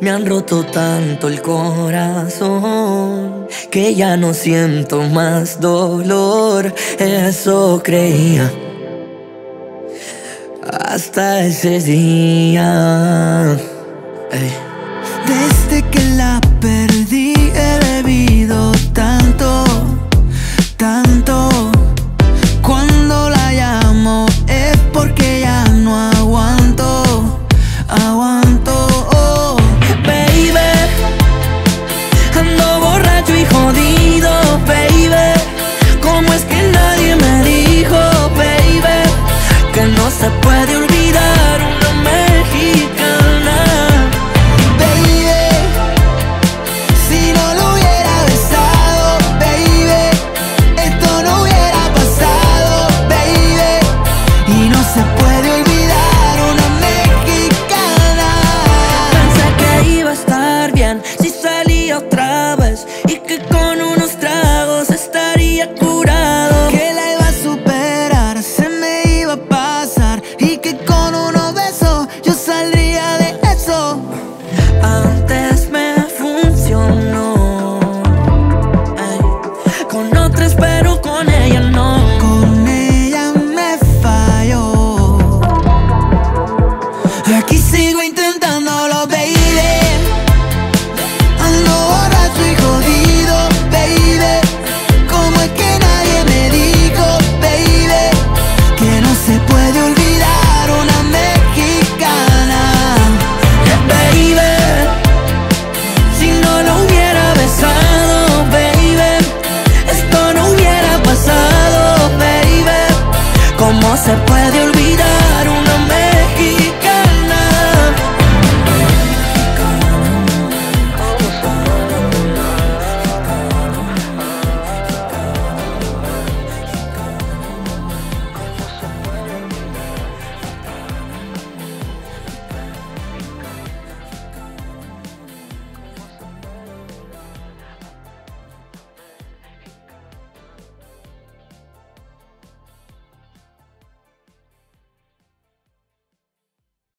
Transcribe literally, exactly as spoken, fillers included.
Me han roto tanto el corazón que ya no siento más dolor. Eso creía hasta ese día.